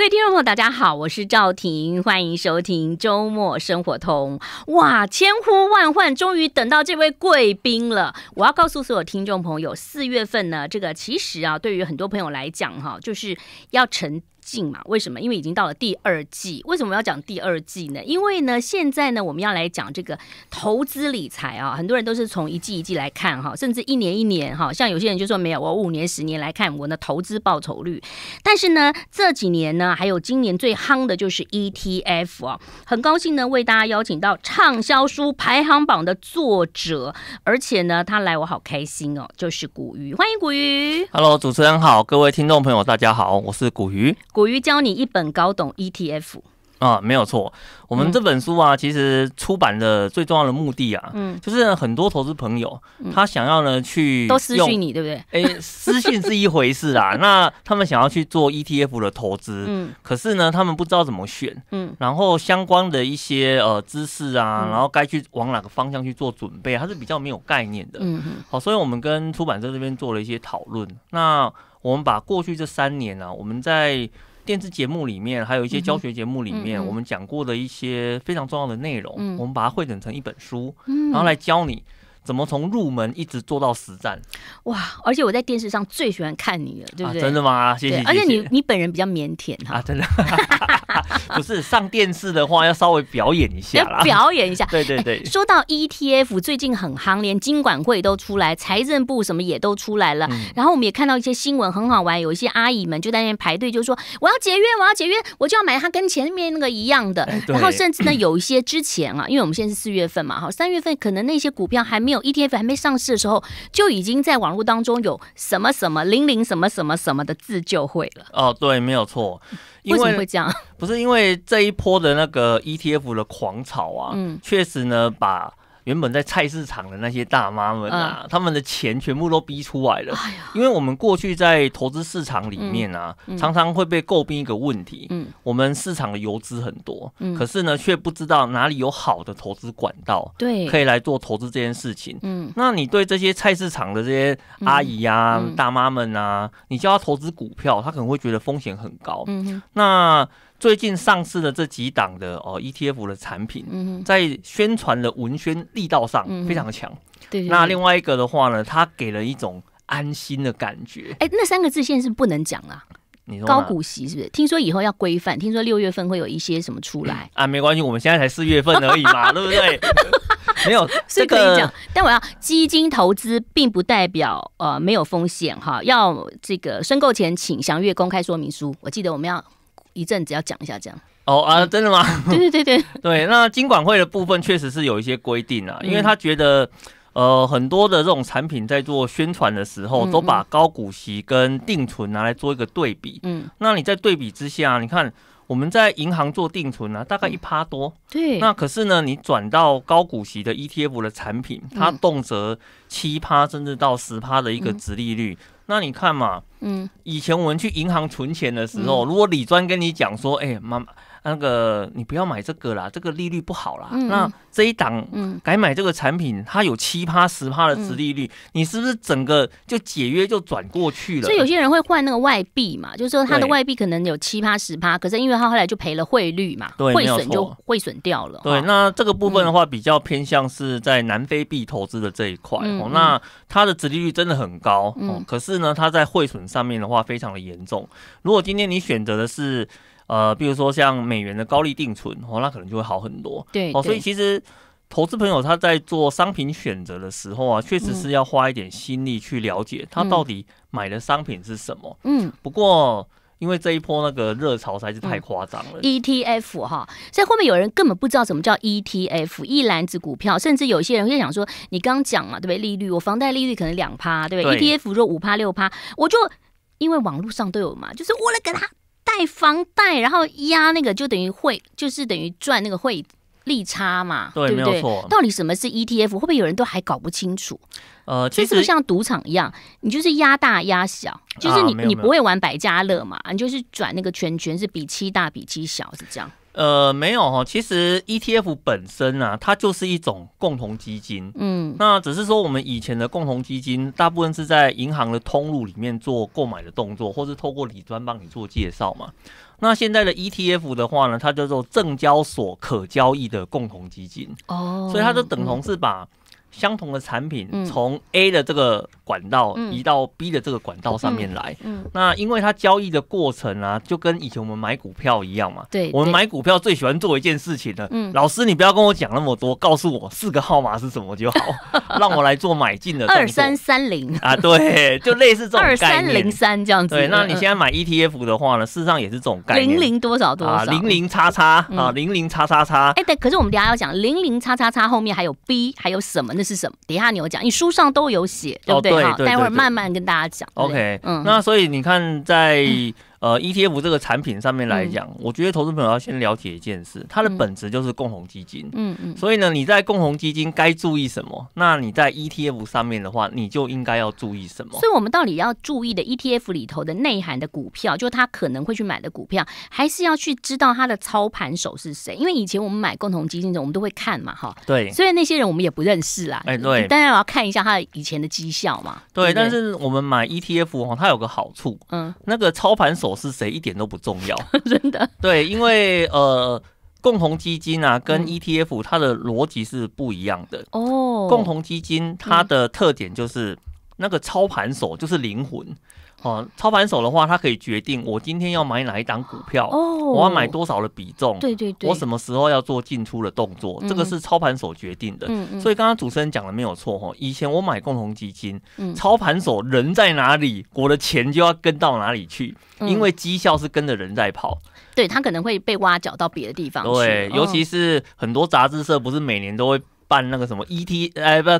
各位听众朋友大家好，我是赵婷，欢迎收听周末生活通。哇，千呼万唤终于等到这位贵宾了。我要告诉所有听众朋友，4月份呢，这个其实啊，对于很多朋友来讲哈，就是要沉静嘛。为什么？因为已经到了第二季。为什么要讲第二季呢？因为呢，现在呢，我们要来讲这个投资理财啊，很多人都是从一季一季来看哈，甚至一年一年哈。像有些人就说没有，我5年10年来看我的投资报酬率。但是呢，这几年呢，还有今年最夯的就是 ETF 啊。很高兴呢，为大家邀请到畅销书排行榜的作者，而且呢，他来我好开心哦，就是古鱼，欢迎古鱼。Hello， 主持人好，各位听众朋友大家好，我是古鱼。古鱼教你一本搞懂 ETF 啊，没有错。我们这本书啊，其实出版的最重要的目的啊，就是很多投资朋友他想要呢去都私讯你，对不对？哎，私讯是一回事啦。那他们想要去做 ETF 的投资，可是呢，他们不知道怎么选，然后相关的一些知识啊，然后该去往哪个方向去做准备，它是比较没有概念的。好，所以我们跟出版社这边做了一些讨论。那我们把过去这3年啊，我们在电视节目里面，还有一些教学节目里面，我们讲过的一些非常重要的内容，我们把它汇整成一本书，然后来教你怎么从入门一直做到实战。哇！而且我在电视上最喜欢看你了，对不对？啊、真的吗？谢谢。而且你本人比较腼腆啊，真的。不是上电视的话，要稍微表演一下啦，表演一下。对对对、欸。说到 ETF， 最近很夯，连金管会都出来，财政部什么也都出来了。然后我们也看到一些新闻，很好玩，有一些阿姨们就在那边排队，就说我要节约，我要节约，我就要买它跟前面那个一样的。欸、然后甚至呢，有一些之前啊，因为我们现在是4月份嘛，哈，3月份可能那些股票还没有 ETF 还没上市的时候，就已经在网络当中有什么什么00什么什么什么的自救会了。哦，对，没有错。为什么会这样？不是因为这一波的那个 ETF 的狂潮啊，确实呢，把原本在菜市场的那些大妈们啊，他们的钱全部都逼出来了。哎、因为我们过去在投资市场里面啊，常常会被诟病一个问题，我们市场的游资很多，可是呢，却不知道哪里有好的投资管道，对，可以来做投资这件事情。那你对这些菜市场的这些阿姨啊、大妈们啊，你叫她投资股票，她可能会觉得风险很高。那最近上市的这几档的ETF 的产品，在宣传的文宣力道上非常强。对，那另外一个的话呢，它给了一种安心的感觉。哎，那3个字现在是不能讲啊。高股息是不是？听说以后要规范，听说6月份会有一些什么出来啊？没关系，我们现在才4月份而已嘛，对不对？没有，所以可以讲。但我要基金投资，并不代表没有风险哈。要这个申购前请详阅公开说明书。我记得我们要一阵子要讲一下这样。哦啊，真的吗？对对对对对。那金管会的部分确实是有一些规定啊，因为他觉得。很多的这种产品在做宣传的时候，都把高股息跟定存拿来做一个对比。那你在对比之下，你看我们在银行做定存啊，大概1%多。对。那可是呢，你转到高股息的 ETF 的产品，它动辄7%甚至到10%的一个殖利率。那你看嘛，以前我们去银行存钱的时候，如果理专跟你讲说，哎、欸，妈妈。那个你不要买这个啦，这个利率不好啦。那这一档改买这个产品，它有7%、10%的殖利率，你是不是整个就解约就转过去了？所以有些人会换那个外币嘛，就是说它的外币可能有7%、10%，可是因为它后来就赔了汇率嘛，汇损就汇损掉了。对，那这个部分的话比较偏向是在南非币投资的这一块，那它的殖利率真的很高，可是呢，它在汇损上面的话非常的严重。如果今天你选择的是。比如说像美元的高利定存，那可能就会好很多。对，所以其实投资朋友他在做商品选择的时候啊，确实是要花一点心力去了解他到底买的商品是什么。不过因为这一波那个热潮实在是太夸张了。ETF 哈，所以后面有人根本不知道什么叫 ETF， 一篮子股票，甚至有些人会想说，你刚讲嘛，对不对？利率，我房贷利率可能2%，对不对？ ETF 若5%、6%，我就因为网络上都有嘛，就是我来给他。贷房贷，然后压那个就等于汇，就是等于赚那个汇利差嘛， 对， 对不对？没有错。到底什么是 ETF？ 会不会有人都还搞不清楚？这是不是像赌场一样，你就是压大压小，就是你不会玩百家乐嘛，你就是转那个圈圈，是比7大比7小，是这样。没有哈，其实 ETF 本身啊，它就是一种共同基金，那只是说我们以前的共同基金，大部分是在银行的通路里面做购买的动作，或是透过理专帮你做介绍嘛。那现在的 ETF 的话呢，它叫做证交所可交易的共同基金，所以它就等同是把相同的产品从 A 的这个管道移到 B 的这个管道上面来，那因为它交易的过程啊，就跟以前我们买股票一样嘛。对，我们买股票最喜欢做一件事情了，老师你不要跟我讲那么多，告诉我四个号码是什么就好，让我来做买进的动作。2330啊，对，就类似这种概念。2303这样子。对，那你现在买 ETF 的话呢，事实上也是这种概念。00多少多少，00XX啊，00XX。哎，对，可是我们等一下要讲00XX后面还有 B， 还有什么？这是什么？底下你有讲，你书上都有写，对不对？对，待会儿慢慢跟大家讲。OK， 那所以你看在，ETF 这个产品上面来讲，我觉得投资朋友要先了解一件事，它的本质就是共同基金。所以呢，你在共同基金该注意什么？那你在 ETF 上面的话，你就应该要注意什么？所以我们到底要注意的 ETF 里头的内涵的股票，就他可能会去买的股票，还是要去知道他的操盘手是谁？因为以前我们买共同基金的，我们都会看嘛，哈。对。所以那些人我们也不认识啦。哎，对。当然要看一下他以前的绩效嘛。对，但是我们买 ETF 它有个好处，那个操盘手是谁一点都不重要，真的。对，因为共同基金啊跟 ETF 它的逻辑是不一样的。共同基金它的特点就是那个操盘手就是灵魂。操盘手的话，他可以决定我今天要买哪一档股票，我要买多少的比重，对对对，我什么时候要做进出的动作，这个是操盘手决定的。所以刚刚主持人讲的没有错，以前我买共同基金，操盘手人在哪里，我的钱就要跟到哪里去，因为绩效是跟着人在跑。对，他可能会被挖角到别的地方去。对，尤其是很多杂志社不是每年都会办那个什么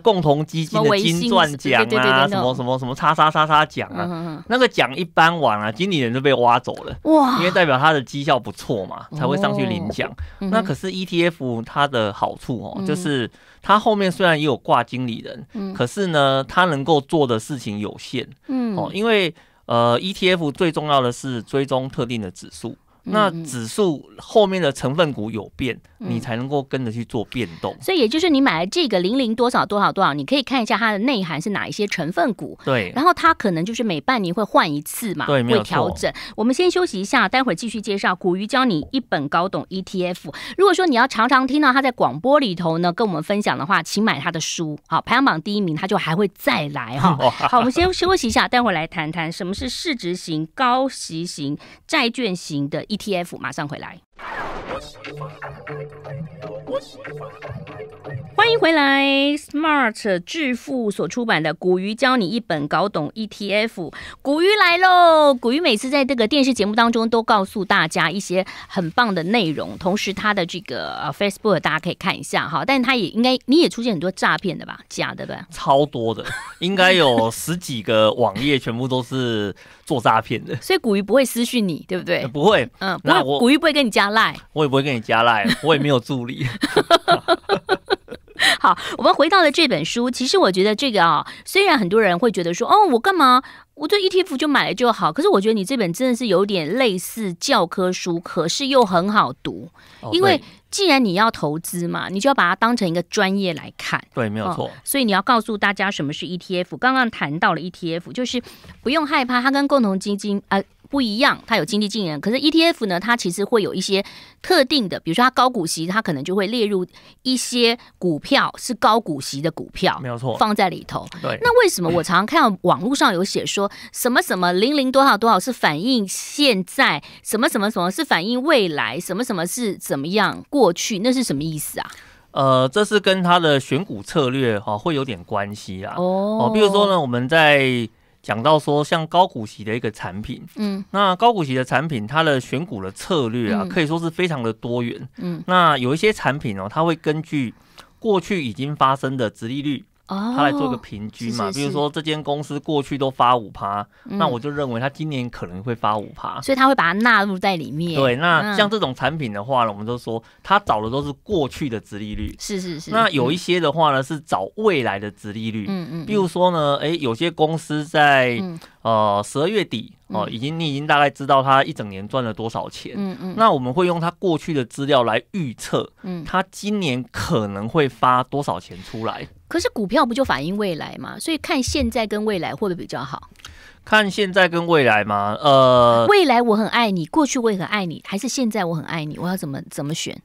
共同基金的金钻奖啊，什么什么什么叉奖啊，那个奖一颁完啊，经理人就被挖走了，因为代表他的绩效不错嘛，才会上去领奖。那可是 ETF 它的好处就是它后面虽然也有挂经理人，可是呢，它能够做的事情有限，因为ETF 最重要的是追踪特定的指数。那指数后面的成分股有变，你才能够跟着去做变动。所以也就是你买了这个00多少多少多少，你可以看一下它的内涵是哪一些成分股。对，然后它可能就是每半年会换一次嘛，对，会调整。我们先休息一下，待会儿继续介绍股鱼教你一本搞懂 ETF。如果说你要常常听到他在广播里头呢跟我们分享的话，请买他的书。好，排行榜第一名他就还会再来哈。好，我们先休息一下，待会儿来谈谈什么是市值型、高息型、债券型的ETF， 马上回来。欢迎回来 ，Smart 致富所出版的《股鱼教你一本搞懂 ETF》，股鱼来喽！股鱼每次在这个电视节目当中都告诉大家一些很棒的内容，同时他的这个Facebook 大家可以看一下哈，但他也应该你也出现很多诈骗的吧，假的吧？超多的，应该有10几个网页全部都是做诈骗的，所以股鱼不会私讯你，对不对？不会，那我股鱼不会跟你加赖，我也不会跟你加赖，我也没有助理。好，我们回到了这本书。其实我觉得这个虽然很多人会觉得说，我干嘛？我对 ETF 就买了就好。可是我觉得你这本真的是有点类似教科书，可是又很好读，因为既然你要投资嘛，你就要把它当成一个专业来看。对，没有错。所以你要告诉大家什么是 ETF。刚刚谈到了 ETF， 就是不用害怕它跟共同基金不一样，它有经济经营。可是 ETF 呢，它其实会有一些特定的，比如说它高股息，它可能就会列入一些股票是高股息的股票，没有错，放在里头。对，那为什么我常常看到网络上有写说什么什么00多少多少是反映现在，什么什么什么是反映未来，什么什么是怎么样过去，那是什么意思啊？这是跟它的选股策略会有点关系啦。比如说呢，我们在讲到说像高股息的一个产品，那高股息的产品它的选股的策略啊，可以说是非常的多元。那有一些产品它会根据过去已经发生的殖利率它来做个平均嘛。比如说这间公司过去都发 5%， 那我就认为它今年可能会发 5%， 所以它会把它纳入在里面。对，那像这种产品的话呢，我们都说它找的都是过去的殖利率，是是是。那有一些的话呢是找未来的殖利率，比如说呢，有些公司在12月底哦，你已经大概知道它一整年赚了多少钱，那我们会用它过去的资料来预测，它今年可能会发多少钱出来。可是股票不就反映未来吗？所以看现在跟未来会不会比较好？看现在跟未来吗？未来我很爱你，过去我也很爱你，还是现在我很爱你？我要怎么选？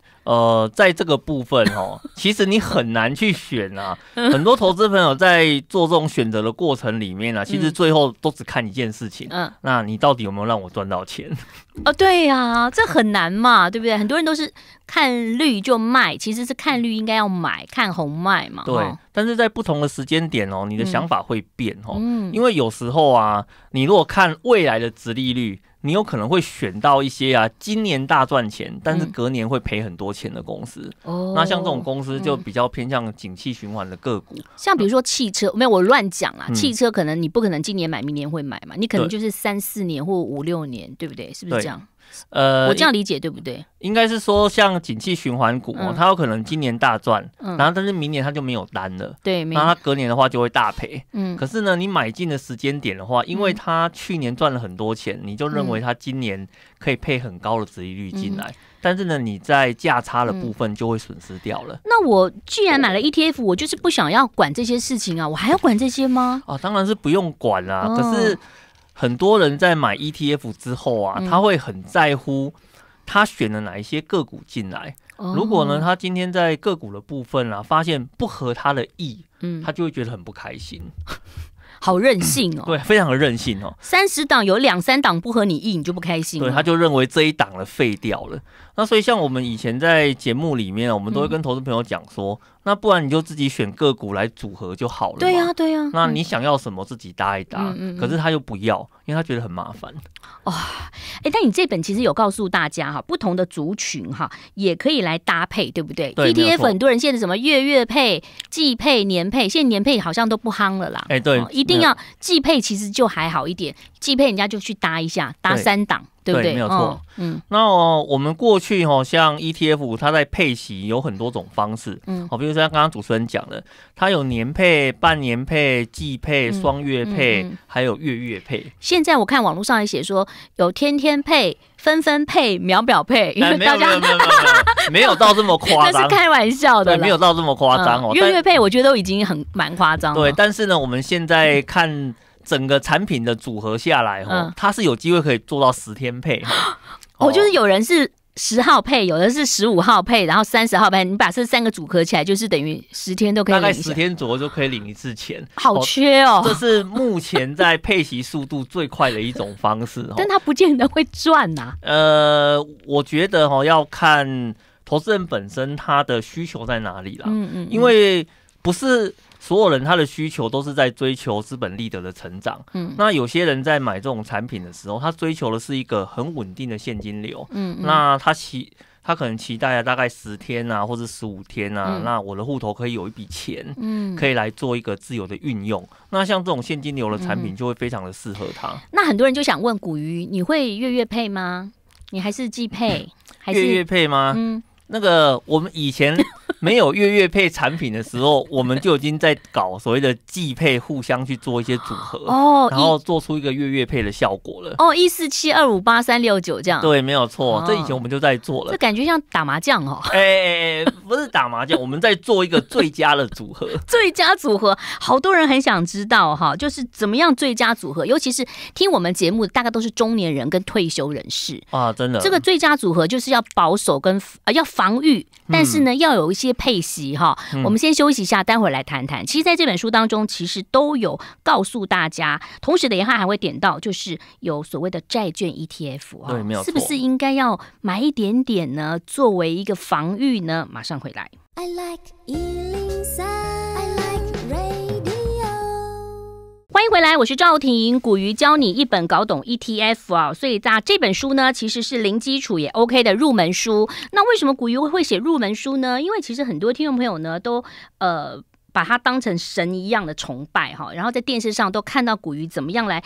在这个部分哦，其实你很难去选啊。很多投资朋友在做这种选择的过程里面啊，其实最后都只看一件事情，那你到底有没有让我赚到钱？哦，对啊，这很难嘛，对不对？很多人都是看绿就卖，其实是看绿应该要买，看红卖嘛。对，但是在不同的时间点哦，你的想法会变哦，因为有时候啊，你如果看未来的殖利率，你有可能会选到一些啊，今年大赚钱，但是隔年会赔很多钱的公司。那像这种公司就比较偏向景气循环的个股，像比如说汽车，没有我乱讲啊，汽车可能你不可能今年买，明年会买嘛，你可能就是3、4年或5、6年，对不对？是不是这样？我这样理解对不对？应该是说像景气循环股，它有可能今年大赚，然后但是明年它就没有单了，对，那它隔年的话就会大赔。可是呢，你买进的时间点的话，因为它去年赚了很多钱，你就认为它今年可以配很高的殖利率进来，但是呢，你在价差的部分就会损失掉了。那我既然买了 ETF， 我就是不想要管这些事情啊，我还要管这些吗？啊，当然是不用管啦，可是很多人在买 ETF 之后啊，他会很在乎他选了哪一些个股进来。如果呢，他今天在个股的部分啊，发现不合他的意，他就会觉得很不开心。好任性哦，对，非常的任性哦。30档有2、3档不合你意，你就不开心了。对，他就认为这一档了废掉了。那所以像我们以前在节目里面，我们都会跟投资朋友讲说，那不然你就自己选个股来组合就好了。对呀，对呀。那你想要什么自己搭一搭，可是他又不要，因为他觉得很麻烦。哦，但你这本其实有告诉大家哈，不同的族群哈也可以来搭配，对不对？ ETF 很多人现在什么月配、季配、年配，现在年配好像都不夯了啦。对，一定要季配，其实就还好一点，季配人家就去搭一下，搭3档。对不对？没有错。那我们过去像 ETF， 它在配息有很多种方式。比如说像刚刚主持人讲的，它有年配、半年配、季配、双月配，还有月配。现在我看网络上也写说有天天配、分配、秒配，因为大家没有到这么夸张，那是开玩笑的，没有到这么夸张哦。月配我觉得都已经很蛮夸张了。对，但是呢，我们现在看整个产品的组合下来，它是有机会可以做到10天配。就是有人是10号配，有的是15号配，然后30号配，你把这3个组合起来，就是等于10天都可以领，大概10天左右就可以领一次钱。好缺哦，这是目前在配息速度最快的一种方式。但它不见得会赚呐。我觉得要看投资人本身他的需求在哪里啦。因为不是所有人他的需求都是在追求资本利得的成长，那有些人在买这种产品的时候，他追求的是一个很稳定的现金流，那他可能期待大概10天啊，或者15天啊，那我的户头可以有一笔钱，可以来做一个自由的运用。那像这种现金流的产品就会非常的适合他。那很多人就想问古鱼，你会月配吗？你还是季配？还是月配吗？那个我们以前没有月配产品的时候，我们就已经在搞所谓的季配，互相去做一些组合，然后做出一个月配的效果了。147258369这样。对，没有错，这以前我们就在做了。这感觉像打麻将哦。不是打麻将，我们在做一个最佳的组合。最佳组合，好多人很想知道哈，就是怎么样最佳组合，尤其是听我们节目大概都是中年人跟退休人士啊，真的。这个最佳组合就是要保守跟要防御，但是呢，要有一些配息哈。我们先休息一下，待会儿来谈谈。其实在这本书当中，其实都有告诉大家，同时的也还会点到，就是有所谓的债券 ETF 啊，对，没有错，是不是应该要买一点点呢？作为一个防御呢？马上回来。I like 103。欢迎回来，我是赵婷。古鱼教你一本搞懂 ETF 啊，所以这本书呢其实是零基础也 OK 的入门书。那为什么古鱼会写入门书呢？因为其实很多听众朋友呢都把它当成神一样的崇拜哈，然后在电视上都看到股鱼怎么样来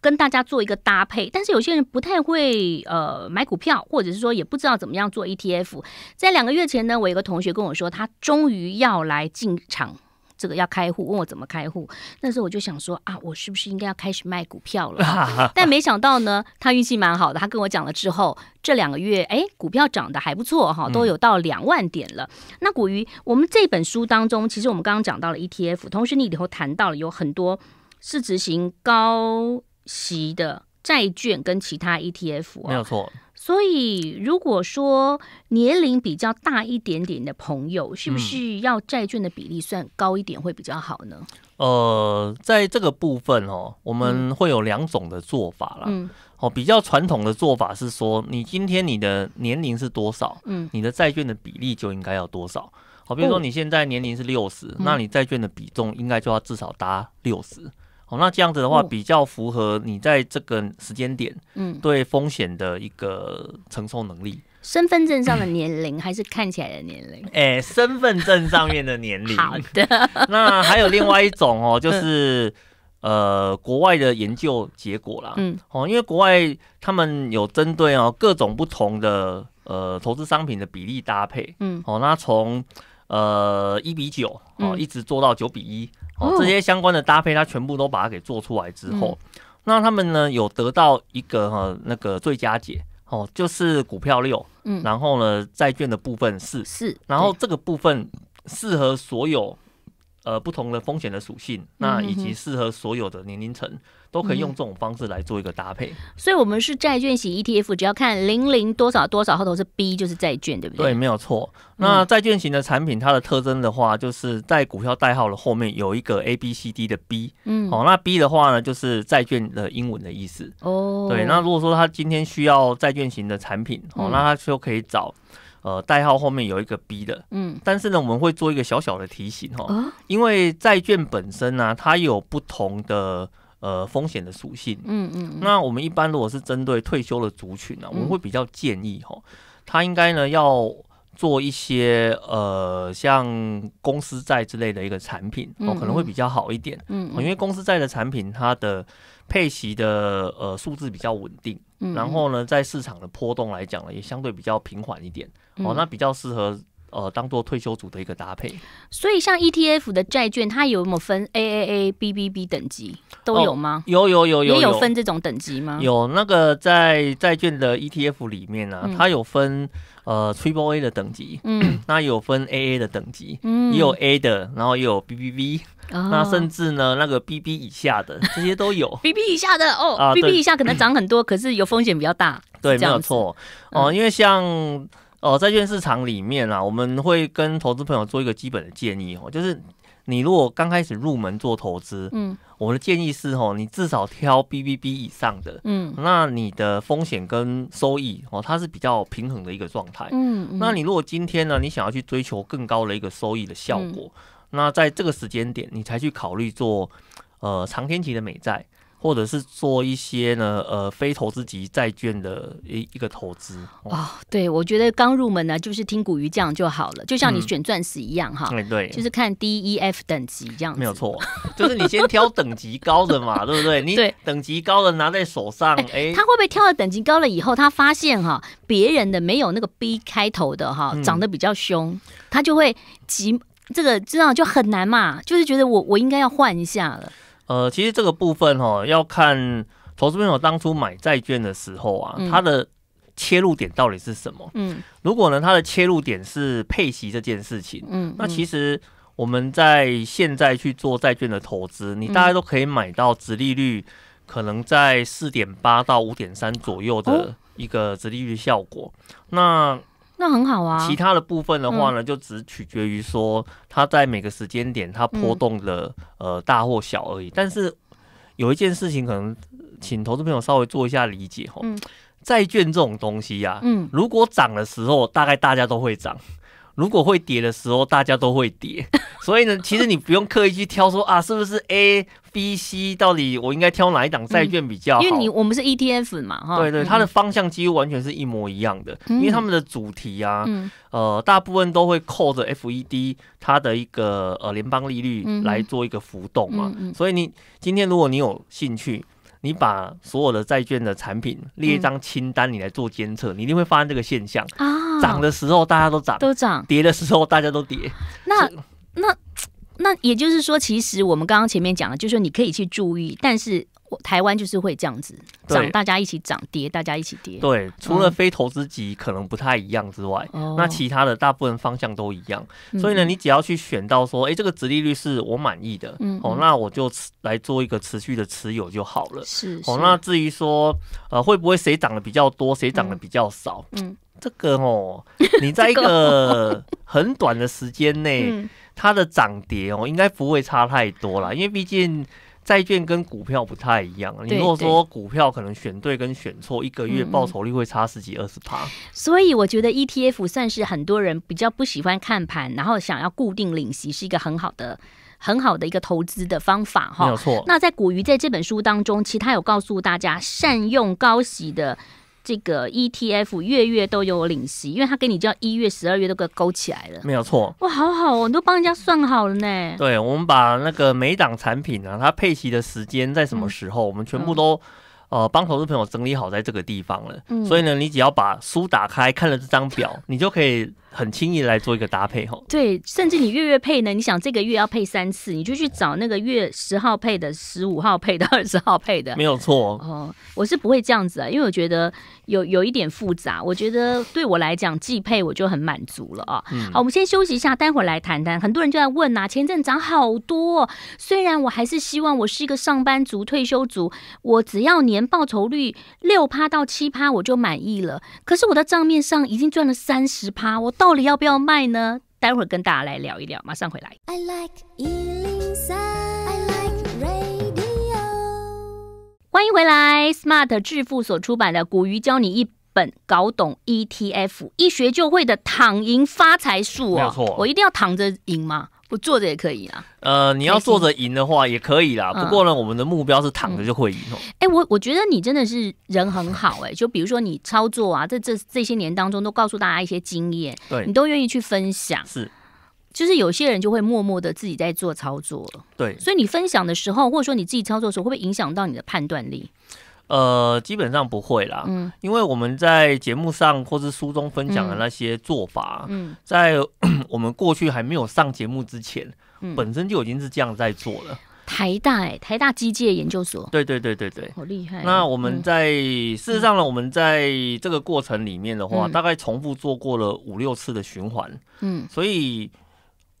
跟大家做一个搭配，但是有些人不太会买股票，或者是说也不知道怎么样做 ETF。 在2个月前呢，我有个同学跟我说他终于要来进场，这个要开户，问我怎么开户。那时候我就想说啊，我是不是应该要开始卖股票了？但没想到呢，他运气蛮好的，他跟我讲了之后，这2个月股票涨得还不错哈，都有到2万点了。那股鱼，我们这本书当中，其实我们刚刚讲到了 ETF， 同时你里头谈到了有很多市值型高息的债券跟其他 ETF， 没有错。所以如果说年龄比较大一点点的朋友，是不是要债券的比例算高一点会比较好呢？在这个部分哦，我们会有2种的做法啦。比较传统的做法是说，你今天你的年龄是多少，你的债券的比例就应该要多少。好，比如说你现在年龄是60，那你债券的比重应该就要至少达60。那这样子的话比较符合你在这个时间点对风险的一个承受能力。身份证上的年龄还是看起来的年龄？身份证上面的年龄。好的。那还有另外一种就是国外的研究结果啦。因为国外他们有针对各种不同的投资商品的比例搭配。那从1:9、一直做到9:1。这些相关的搭配，它全部都把它给做出来之后，那他们呢有得到一个那个最佳解，就是股票6，然后呢债券的部分4，然后这个部分适合所有不同的风险的属性，那以及适合所有的年龄层，都可以用这种方式来做一个搭配。所以我们是债券型 ETF， 只要看00多少多少后头是 B 就是债券，对不对？对，没有错。那债券型的产品它的特征的话，就是在股票代号的后面有一个 ABCD 的 B， 那 B 的话呢就是债券的英文的意思。对，那如果说他今天需要债券型的产品，那他就可以找代号后面有一个 B 的，但是呢，我们会做一个小小的提醒因为债券本身呢，它有不同的风险的属性，那我们一般如果是针对退休的族群呢，我们会比较建议它应该呢要做一些像公司债之类的一个产品，可能会比较好一点，因为公司债的产品它的配息的数字比较稳定，然后呢在市场的波动来讲呢也相对比较平缓一点，那比较适合当做退休族的一个搭配。所以像 ETF 的债券它有没有分 AAA、BBB 等级都有吗？有，也有分这种等级吗？有，那个在债券的 ETF 里面呢，它有分AAA 的等级，那有分 AA 的等级，也有 A 的，然后也有 BBB，那甚至呢那个 BB 以下的这些都有。BB 以下的BB 以下可能涨很多可是有风险比较大。对，没有错。因为像债券市场里面啊，我们会跟投资朋友做一个基本的建议就是你如果刚开始入门做投资，我的建议是你至少挑 BBB 以上的，那你的风险跟收益它是比较平衡的一个状态，那你如果今天呢，你想要去追求更高的一个收益的效果，那在这个时间点你才去考虑做长天期的美债。或者是做一些呢非投资级债券的一个投资。对，我觉得刚入门呢就是听股鱼这样就好了，就像你选钻石一样哈。对，就是看 DEF 等级这样子。没有错，就是你先挑等级高的嘛，对不对？你等级高的拿在手上，他会不会挑了等级高了以后，他发现别人的没有那个 B 开头的长得比较凶，他就会急，这个知道就很难嘛，就是觉得我应该要换一下了。其实这个部分要看投资朋友当初买债券的时候啊，他的切入点到底是什么？如果呢他的切入点是配息这件事情，那其实我们在现在去做债券的投资，你大概都可以买到殖利率可能在 4.8 到 5.3 左右的一个殖利率效果。那很好啊。其他的部分的话呢，就只取决于说它在每个时间点它波动的大或小而已。但是有一件事情可能请投资朋友稍微做一下理解债券这种东西啊，如果涨的时候大概大家都会涨，如果会跌的时候大家都会跌所以呢，其实你不用刻意去挑说啊，是不是 A、B、C 到底我应该挑哪一档债券比较好？因为我们是 ETF 嘛，哈。对对，它的方向几乎完全是一模一样的，因为他们的主题啊，大部分都会扣着 FED 它的一个联邦利率来做一个浮动嘛。所以你今天如果你有兴趣，你把所有的债券的产品列一张清单，你来做监测，你一定会发现这个现象啊。涨的时候大家都涨，都涨；跌的时候大家都跌。那也就是说，其实我们刚刚前面讲的，就是说你可以去注意，但是台湾就是会这样子涨，大家一起涨；跌，大家一起跌。对，除了非投资级可能不太一样之外，那其他的大部分方向都一样。所以呢，你只要去选到说，哎，这个殖利率是我满意的，哦，那我就来做一个持续的持有就好了。是哦，那至于说，会不会谁涨的比较多，谁涨的比较少？这个哦，你在一个很短的时间内，它的涨跌哦，应该不会差太多啦，因为毕竟债券跟股票不太一样。你如果说股票可能选对跟选错，一个月报酬率会差10-20%。所以我觉得 ETF 算是很多人比较不喜欢看盘，然后想要固定领息，是一个很好的一个投资的方法哈。没有错。那在古鱼在这本书当中，其实他有告诉大家善用高息的这个 ETF 月都有领息，因为他给你叫1月、12月都给勾起来了，没有错。哇，好好哦，你都帮人家算好了呢。对，我们把那个每档产品啊，它配息的时间在什么时候，我们全部都帮投资朋友整理好在这个地方了。所以呢，你只要把书打开，看了这张表，你就可以很轻易来做一个搭配哈。对，甚至你月配呢，你想这个月要配3次，你就去找那个月10号配的、15号配的、20号配的，没有错。哦，我是不会这样子啊，因为我觉得有一点复杂，我觉得对我来讲，季配我就很满足了啊。好，我们先休息一下，待会儿来谈谈。很多人就在问啊，前阵涨好多哦，虽然我还是希望我是一个上班族、退休族，我只要年报酬率6%到7%我就满意了。可是我的账面上已经赚了30%，我到底要不要卖呢？待会儿跟大家来聊一聊，马上回来。I like 103。欢迎回来 ，Smart 致富所出版的《古鱼教你一本搞懂 ETF 一学就会的躺赢发财术》哦，没有错。我一定要躺着赢吗？我坐着也可以啦。你要坐着赢的话也可以啦。不过呢，我们的目标是躺着就会赢哦。我觉得你真的是人很好哎。就比如说你操作啊，在这些年当中都告诉大家一些经验，对你都愿意去分享。是。就是有些人就会默默的自己在做操作，对，所以你分享的时候，或者说你自己操作的时候，会不会影响到你的判断力？基本上不会啦，因为我们在节目上或是书中分享的那些做法，在我们过去还没有上节目之前，本身就已经是这样在做了。台大机械研究所，对，好厉害。那我们在事实上呢，我们在这个过程里面的话，大概重复做过了5-6次的循环，所以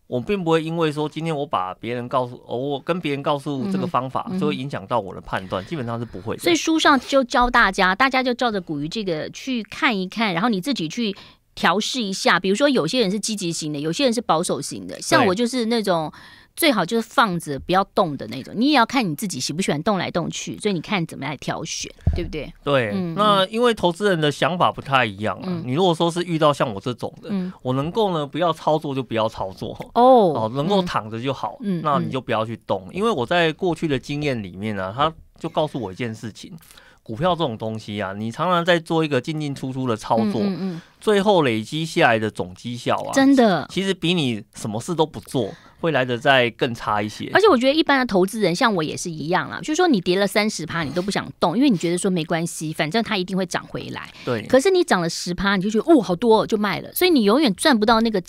我并不会因为说今天我把别人告诉我跟别人告诉这个方法，就会影响到我的判断，基本上是不会的。所以书上就教大家就照着古鱼这个去看一看，然后你自己去调试一下。比如说有些人是积极型的，有些人是保守型的，像我就是那种最好就是放着不要动的那种。你也要看你自己喜不喜欢动来动去，所以你看怎么来挑选，对不对？对，那因为投资人的想法不太一样啊。你如果说是遇到像我这种的，我能够呢不要操作就不要操作哦，能够躺着就好，那你就不要去动。因为我在过去的经验里面呢，他就告诉我一件事情。股票这种东西啊，你常常在做一个进进出出的操作，最后累积下来的总绩效啊，真的其实比你什么事都不做会来的再更差一些。而且我觉得一般的投资人，像我也是一样啦，就是说你跌了30%，你都不想动，因为你觉得说没关系，反正它一定会涨回来。对。可是你涨了10%，你就觉得哦好多就卖了，所以你永远赚不到那个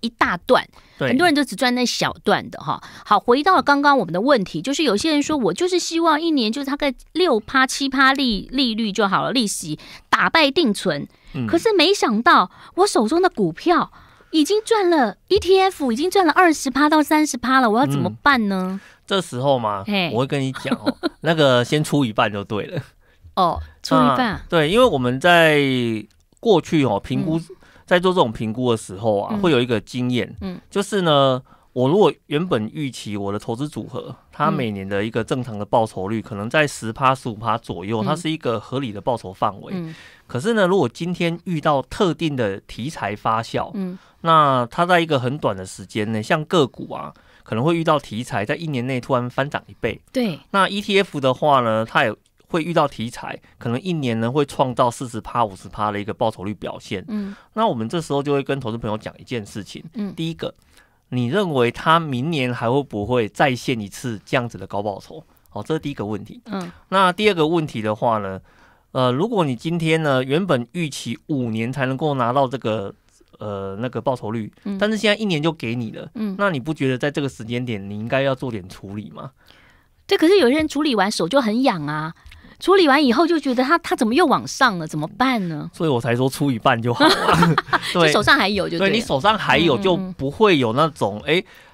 一大段，很多人都只赚那小段的哈。好，回到刚刚我们的问题，就是有些人说我就是希望一年就是大概6%、7% 利率就好了，利息打败定存。可是没想到我手中的股票已经赚了 ETF 已经赚了20%到30%了，我要怎么办呢？这时候嘛，我会跟你讲哦，那个先出一半就对了。哦，出一半。对，因为我们在过去哦评估。在做这种评估的时候啊，会有一个经验，就是呢，我如果原本预期我的投资组合，它每年的一个正常的报酬率可能在 10%、15% 左右，它是一个合理的报酬范围。可是呢，如果今天遇到特定的题材发酵，那它在一个很短的时间内，像个股啊，可能会遇到题材在一年内突然翻涨1倍。对。那 ETF 的话呢，它也会遇到题材，可能一年呢会创造 40%、50% 的一个报酬率表现。那我们这时候就会跟投资朋友讲一件事情。第一个，你认为它明年还会不会再现一次这样子的高报酬？好，这是第一个问题。那第二个问题的话呢，如果你今天呢原本预期5年才能够拿到这个那个报酬率，但是现在1年就给你了，那你不觉得在这个时间点你应该要做点处理吗？对，可是有些人处理完手就很痒啊。处理完以后就觉得它怎么又往上了，怎么办呢？所以我才说出一半就好了。对，手上还有就对了，你手上还有就不会有那种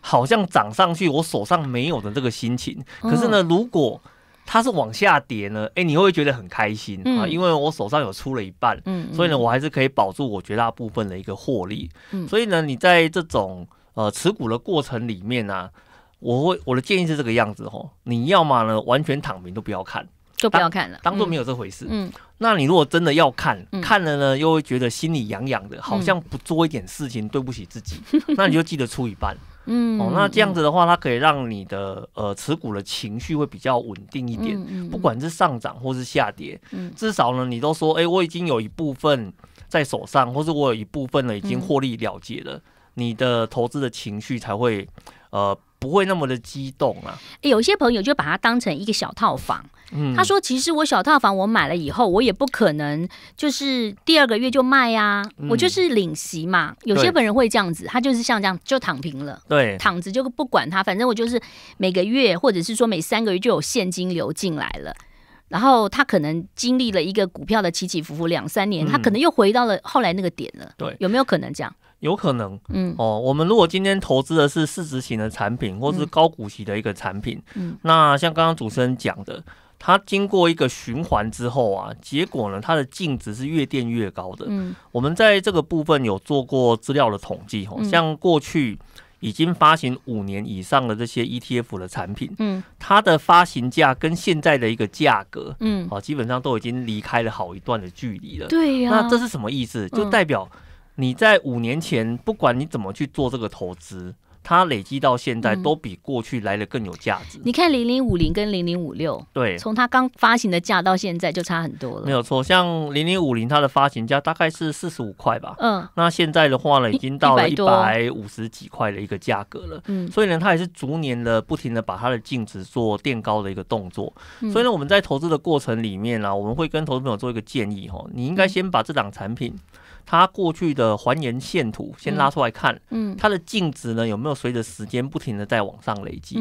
好像涨上去我手上没有的这个心情。可是呢，如果它是往下跌呢，你会觉得很开心啊，因为我手上有出了一半，所以呢我还是可以保住我绝大部分的一个获利。所以呢，你在这种持股的过程里面啊，我的建议是这个样子吼，你要嘛呢完全躺平都不要看。就不要看了，当做没有这回事。那你如果真的要看，看了呢又会觉得心里痒痒的，好像不做一点事情对不起自己，那你就记得出一半。那这样子的话，它可以让你的持股的情绪会比较稳定一点，不管是上涨或是下跌，至少呢你都说，我已经有一部分在手上，或是我有一部分呢已经获利了结了，你的投资的情绪才会不会那么的激动啊。有些朋友就把它当成一个小套房，他说其实我小套房我买了以后，我也不可能就是第二个月就卖啊，我就是领息嘛。有些本人会这样子，他就是像这样就躺平了，对，躺着就不管它，反正我就是每个月或者是说每3个月就有现金流进来了。然后他可能经历了一个股票的起起伏伏2、3年，他可能又回到了后来那个点了。对，有没有可能这样？有可能，我们如果今天投资的是市值型的产品，或是高股息的一个产品，那像刚刚主持人讲的，它经过一个循环之后啊，结果呢，它的净值是越垫越高的。我们在这个部分有做过资料的统计，像过去已经发行5年以上的这些 ETF 的产品，它的发行价跟现在的一个价格，基本上都已经离开了好一段的距离了。对呀，那这是什么意思？就代表你在5年前，不管你怎么去做这个投资，它累积到现在都比过去来的更有价值。你看0050跟0056，对，从它刚发行的价到现在就差很多了。没有错，像0050它的发行价大概是45块吧，那现在的话呢，已经到了150几块的一个价格了。所以呢，它也是逐年的不停的把它的净值做垫高的一个动作。所以呢，我们在投资的过程里面啊，我们会跟投资朋友做一个建议哈，你应该先把这档产品它过去的还原线图先拉出来看，它的净值呢有没有随着时间不停的在往上累积？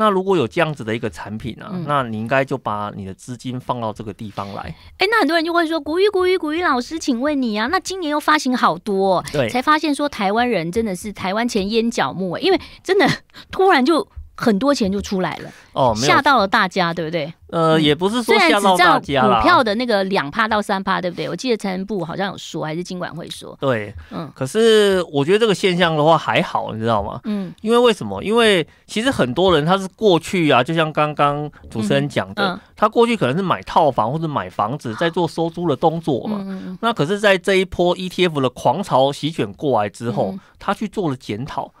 那如果有这样子的一个产品啊，那你应该就把你的资金放到这个地方来。那很多人就会说，古雨老师，请问你啊，那今年又发行好多，对，才发现说台湾人真的是台湾钱淹脚目，因为真的突然就很多钱就出来了，吓到了大家，对不对？也不是说吓到大家啦，股票的那个2%到3%，对不对？我记得财政部好像有说，还是金管会说。对，可是我觉得这个现象的话还好，你知道吗？因为什么？因为其实很多人他是过去啊，就像刚刚主持人讲的，他过去可能是买套房或者买房子，在做收租的动作嘛。那可是，在这一波 ETF 的狂潮席卷过来之后，他去做了检讨。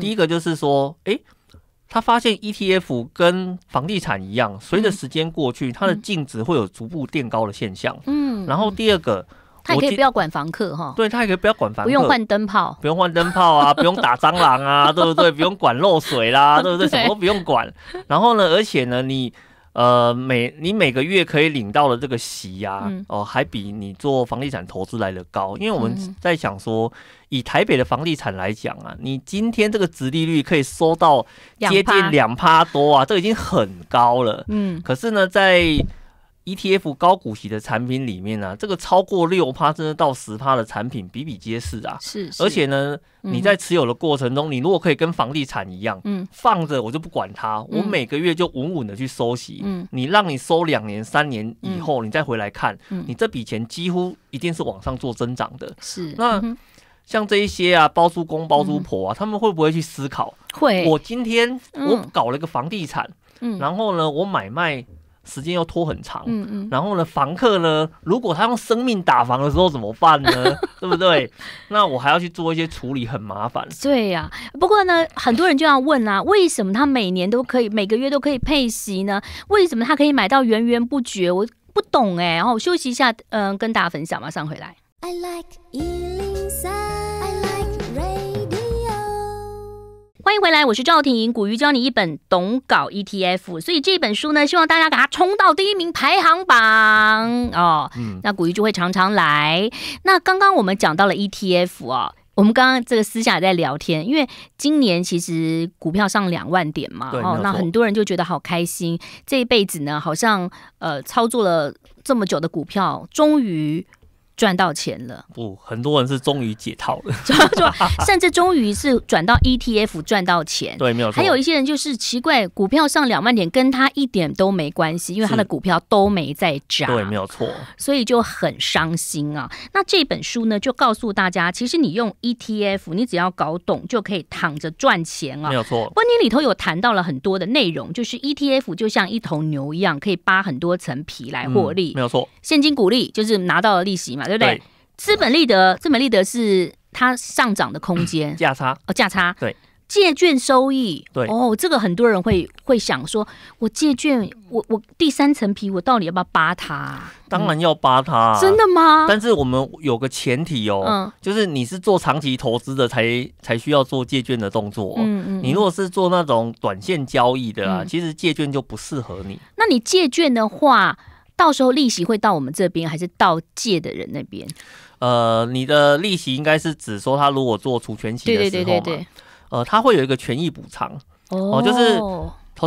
第一个就是说，他发现 ETF 跟房地产一样，随着时间过去，它的净值会有逐步垫高的现象。然后第二个，他也可以不要管房客哈，对，他也可以不要管房客，不用换灯泡，啊，不用打蟑螂啊，对不对？不用管漏水啦，对不对？什么都不用管。然后呢，而且呢，你每个月可以领到的这个息啊，还比你做房地产投资来的高，因为我们在想说，以台北的房地产来讲啊，你今天这个殖利率可以收到接近 2% 多啊，这已经很高了。可是呢，在 ETF 高股息的产品里面啊，这个超过 6% 甚至到 10% 的产品比比皆是啊。是。而且呢，你在持有的过程中，你如果可以跟房地产一样，放着我就不管它，我每个月就稳稳的去收息。你让你收2年、3年以后，你再回来看，你这笔钱几乎一定是往上做增长的。是。那像这一些啊，包租公包租婆啊，他们会不会去思考会。我今天我搞了个房地产，然后呢，我买卖时间又拖很长，然后呢，房客呢，如果他用生命打房的时候怎么办呢？对不对？那我还要去做一些处理，很麻烦。对呀、啊，不过呢，很多人就要问啦、啊，为什么他每年都可以，每个月都可以配息呢？为什么他可以买到源源不绝？我不懂哎、欸。然后我休息一下，跟大家分享，马上回来。I like 103。欢迎回来，我是赵婷莹。古鱼教你一本懂搞 ETF， 所以这本书呢，希望大家给它冲到第一名排行榜哦。那古鱼就会常常来。那刚刚我们讲到了 ETF 啊、哦，我们刚刚这个私下在聊天，因为今年其实股票上2万点嘛，哦，那很多人就觉得好开心，这一辈子呢，好像操作了这么久的股票，终于赚到钱了，不，很多人是终于解套了，甚至终于是转到 ETF 赚到钱，对，没有错。还有一些人就是奇怪，股票上2万点跟他一点都没关系，因为他的股票都没在涨，对，没有错，所以就很伤心啊。那这本书呢，就告诉大家，其实你用 ETF， 你只要搞懂就可以躺着赚钱啊，没有错。关键里头有谈到了很多的内容，就是 ETF 就像一头牛一样，可以扒很多层皮来获利，没有错。现金股利就是拿到了利息嘛。对不对？资本利得是它上涨的空间价差哦，价差对借券收益对哦，这个很多人会想说，我借券，我第三层皮，我到底要不要扒它？当然要扒它，真的吗？但是我们有个前提哦，就是你是做长期投资的才需要做借券的动作、哦。你如果是做那种短线交易的啊，其实借券就不适合你。那你借券的话，到时候利息会到我们这边，还是到借的人那边？你的利息应该是指说他如果做除权息的时候嘛，对，他会有一个权益补偿哦，就是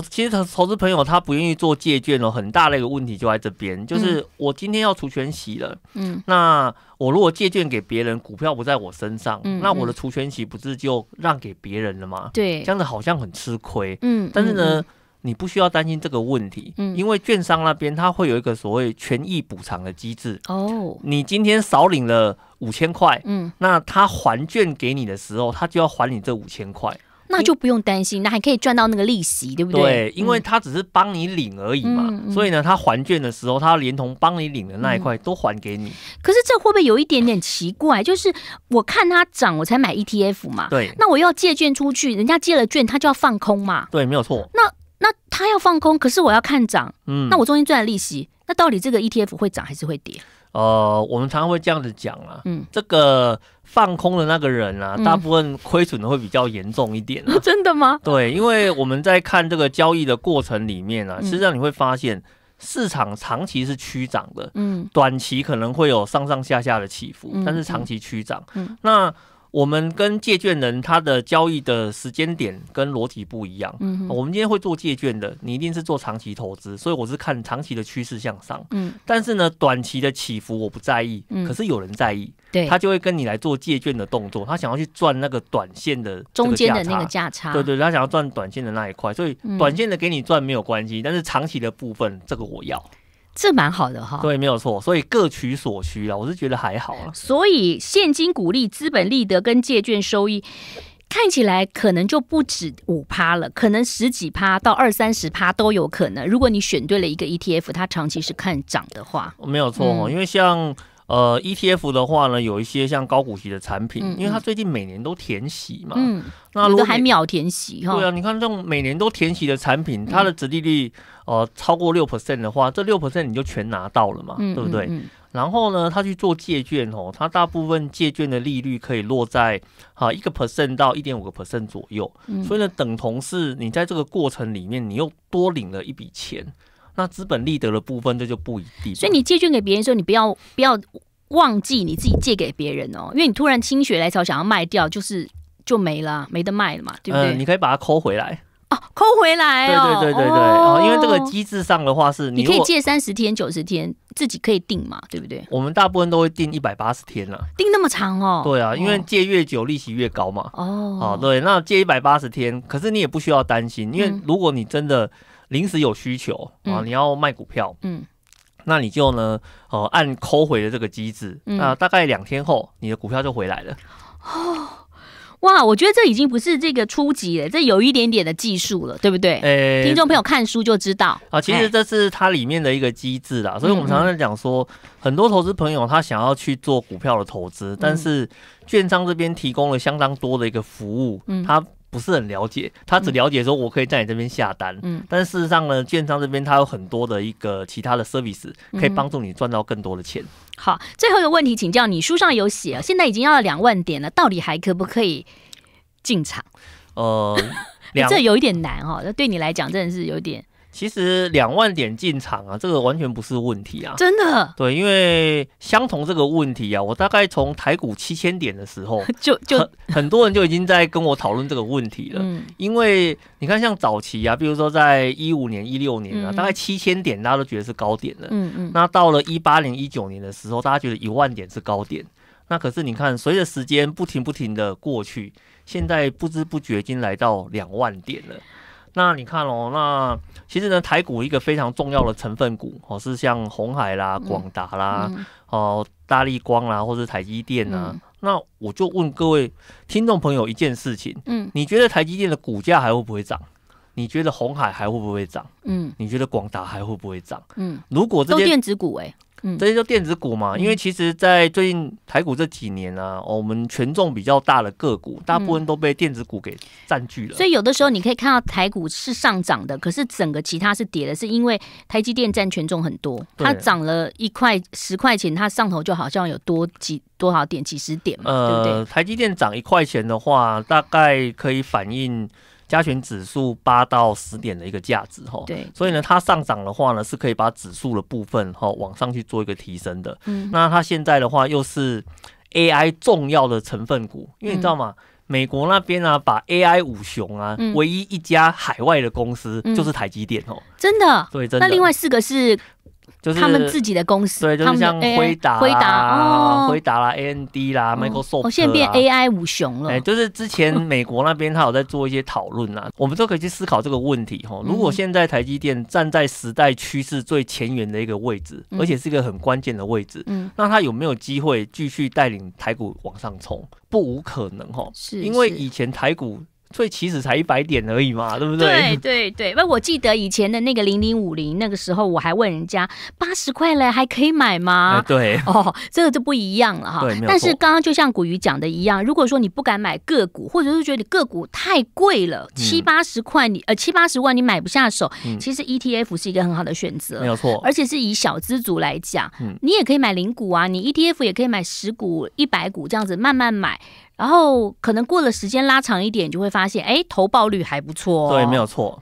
其实投资朋友他不愿意做借券哦，很大的一个问题就在这边，就是我今天要除权息了，那我如果借券给别人，股票不在我身上，那我的除权息不是就让给别人了吗？对，这样子好像很吃亏，但是呢。你不需要担心这个问题，因为券商那边它会有一个所谓权益补偿的机制哦。你今天少领了5000块，那他还券给你的时候，他就要还你这5000块，那就不用担心，那还可以赚到那个利息，对不对？对，因为他只是帮你领而已嘛，所以呢，他还券的时候，他连同帮你领的那一块都还给你。可是这会不会有一点点奇怪？就是我看它涨，我才买 ETF 嘛，对，那我要借券出去，人家借了券，他就要放空嘛，对，没有错。那他要放空，可是我要看涨，那我中间赚了利息，那到底这个 ETF 会涨还是会跌？我们常常会这样子讲啊，这个放空的那个人啊，大部分亏损的会比较严重一点啊。真的吗？对，因为我们在看这个交易的过程里面啊，实际上你会发现市场长期是趋涨的，短期可能会有上下的起伏，但是长期趋涨，那。我们跟借券人他的交易的时间点跟逻辑不一样，我们今天会做借券的，你一定是做长期投资，所以我是看长期的趋势向上，但是呢，短期的起伏我不在意，可是有人在意，他就会跟你来做借券的动作，他想要去赚那个短线的中间的那个价差，对，他想要赚短线的那一块，所以短线的给你赚没有关系，但是长期的部分这个我要。这蛮好的哈，对，没有错，所以各取所需啦，我是觉得还好啦。所以现金股利、资本利得跟借券收益，看起来可能就不止5%了，可能10几%到20-30%都有可能。如果你选对了一个 ETF， 它长期是看涨的话，没有错哦，因为像。ETF 的话呢，有一些像高股息的产品，因为它最近每年都填息嘛，那如果还秒填息哈，对啊，你看这种每年都填息的产品，它的殖利率超过6% 的话，这6% 你就全拿到了嘛，对不对？然后呢，他去做借券哦，他大部分借券的利率可以落在1% 到 1.5% 左右，所以呢，等同是你在这个过程里面，你又多领了一笔钱。那资本利得的部分，这就不一定。所以你借券给别人的时候，你不要忘记你自己借给别人哦，因为你突然心血来潮想要卖掉，就没了，没得卖了嘛，对不对？你可以把它抠回来。哦，抠回来哦。对，因为这个机制上的话是你可以借30天、90天，自己可以定嘛，对不对？我们大部分都会定180天啦，定那么长哦。对啊，因为借越久利息越高嘛。哦，对，那借180天，可是你也不需要担心，因为如果你真的。临时有需求啊，你要卖股票，那你就呢，按抠回的这个机制，那大概2天后，你的股票就回来了。哦，哇，我觉得这已经不是这个初级了，这有一点点的技术了，对不对？听众朋友看书就知道啊。其实这是它里面的一个机制啦，所以我们常常讲说，很多投资朋友他想要去做股票的投资，但是券商这边提供了相当多的一个服务，他不是很了解，他只了解说我可以在你这边下单，但事实上呢，券商这边他有很多的一个其他的 service 可以帮助你赚到更多的钱。好，最后一个问题请教你，书上有写，现在已经要2万点了，到底还可不可以进场？这有一点难哦，对你来讲真的是有点。其实2万点进场啊，这个完全不是问题啊，真的。对，因为相同这个问题啊，我大概从台股7000点的时候，很多人就已经在跟我讨论这个问题了。因为你看像早期啊，比如说在15年、16年啊，大概7000点大家都觉得是高点了。那到了18年、19年的时候，大家觉得1万点是高点。那可是你看，随着时间不停的过去，现在不知不觉已经来到2万点了。那你看哦，那其实呢，台股一个非常重要的成分股哦，是像鸿海啦、广达啦、大立光啦，或是台积电啦。那我就问各位听众朋友一件事情，你觉得台积电的股价还会不会涨？你觉得鸿海还会不会涨？你觉得广达还会不会涨？如果这些都电子股这些就电子股嘛，因为其实在最近台股这几年啊，我们权重比较大的个股，大部分都被电子股给占据了。所以有的时候你可以看到台股是上涨的，可是整个其他是跌的，是因为台积电占权重很多，它涨了10块钱，它上头就好像有多少点几十点嘛，对不对？台积电涨1块钱的话，大概可以反映加权指数8到10点的一个价值哈，对，所以呢，它上涨的话呢，是可以把指数的部分哈往上去做一个提升的。那它现在的话又是 AI 重要的成分股，因为你知道吗？美国那边啊，把 AI 5雄啊，唯一一家海外的公司就是台积电哦，真的，对，真的。那另外4个是。就是他们自己的公司，对，就是像辉达啦、AMD 啦、Microsoft， 现在变 AI 5雄了。就是之前美国那边他有在做一些讨论啦，我们都可以去思考这个问题哈。如果现在台积电站在时代趋势最前沿的一个位置，而且是一个很关键的位置，那他有没有机会继续带领台股往上冲？不无可能哈，因为以前台股。所以其实才100点而已嘛，对不对？对对对，那我记得以前的那个0050，那个时候我还问人家80块嘞，还可以买吗？对，哦，这个就不一样了哈。但是刚刚就像古鱼讲的一样，如果说你不敢买个股，或者是觉得个股太贵了，70、80块你70、80万你买不下手，其实 ETF 是一个很好的选择，没有错。而且是以小资族来讲，你也可以买0股啊，你 ETF 也可以买10股、100股这样子慢慢买。然后可能过了时间拉长一点，就会发现，哎，投报率还不错哦。对，没有错。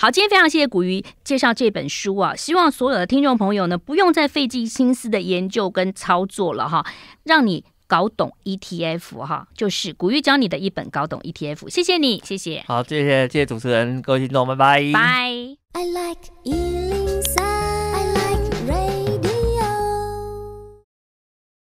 好，今天非常谢谢古鱼介绍这本书啊，希望所有的听众朋友呢，不用再费尽心思的研究跟操作了哈，让你搞懂 ETF 哈，就是古鱼教你的一本搞懂 ETF。谢谢你，谢谢。好，谢谢主持人，各位听众，拜拜。拜。I like